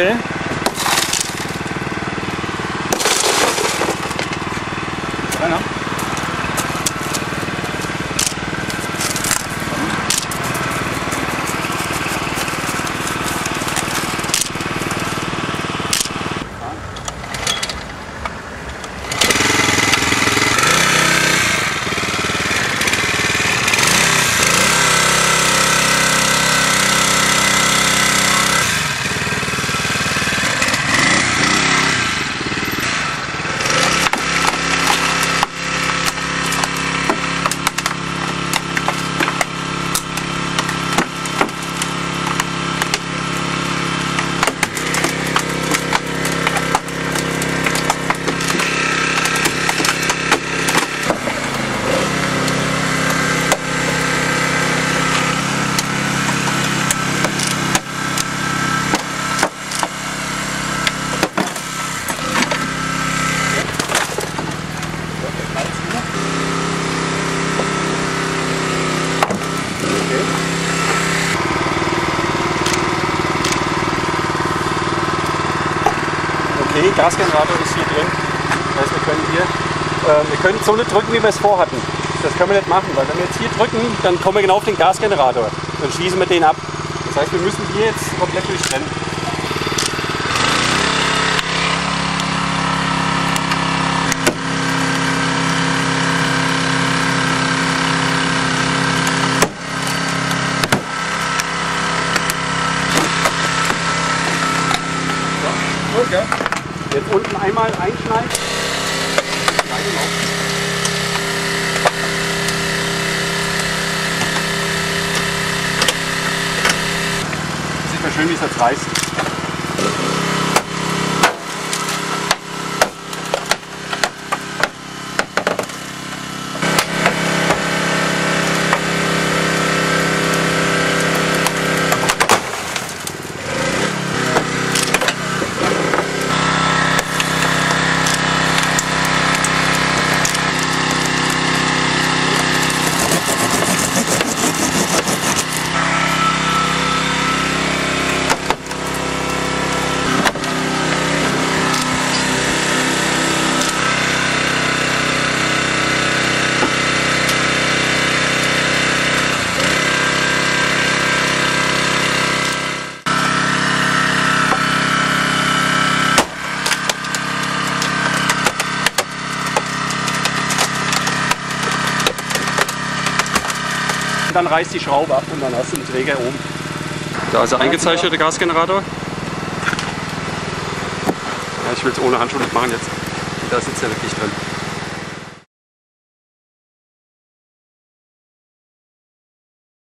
Okay. Einer. Okay, Gasgenerator ist hier drin. Das heißt, wir können so nicht drücken, wie wir es vorhatten. Das können wir nicht machen, weil wenn wir jetzt hier drücken, dann kommen wir genau auf den Gasgenerator. Dann schließen wir den ab. Das heißt, wir müssen hier jetzt komplett durchtrennen. So, okay. Jetzt unten einmal einschneiden. Ja, genau. Sieht man schön, wie es jetzt reißt. Und dann reißt die Schraube ab und dann hast du den Träger oben. Da ist der eingezeichnete Gasgenerator. Ja, ich will es ohne Handschuhe nicht machen jetzt. Da sitzt er wirklich drin.